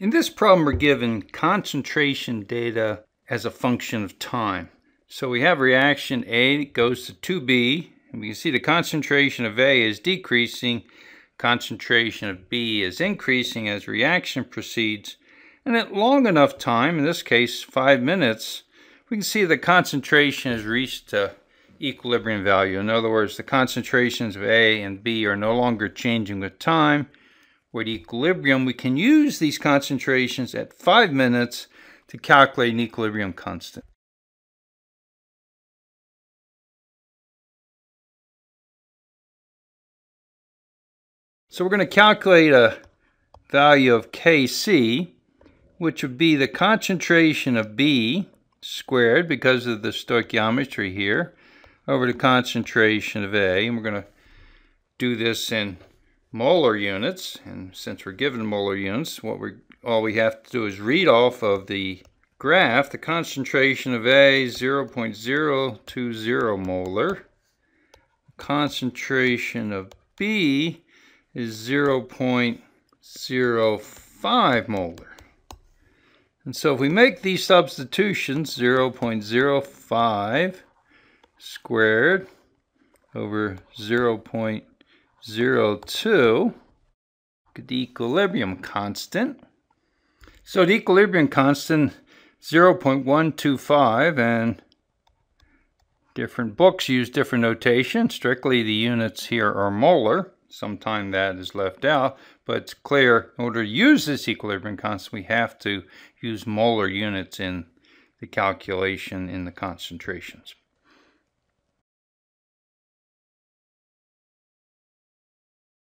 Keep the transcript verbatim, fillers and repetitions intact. In this problem, we're given concentration data as a function of time. So we have reaction A goes to two B, and we can see the concentration of A is decreasing, concentration of B is increasing as reaction proceeds, and at long enough time, in this case five minutes, we can see the concentration has reached a equilibrium value. In other words, the concentrations of A and B are no longer changing with time. We're at equilibrium. We can use these concentrations at five minutes to calculate an equilibrium constant. So we're going to calculate a value of Kc, which would be the concentration of B squared, because of the stoichiometry here, over the concentration of A, and we're going to do this in molar units, and since we're given molar units, what we all we have to do is read off of the graph the concentration of A, zero point zero two zero molar, concentration of B is zero point zero five molar. And so if we make these substitutions, zero point zero five squared over zero point zero two, the equilibrium constant. So the equilibrium constant, zero point one two five, and different books use different notation. Strictly the units here are molar. Sometimes that is left out, but it's clear in order to use this equilibrium constant, we have to use molar units in the calculation in the concentrations.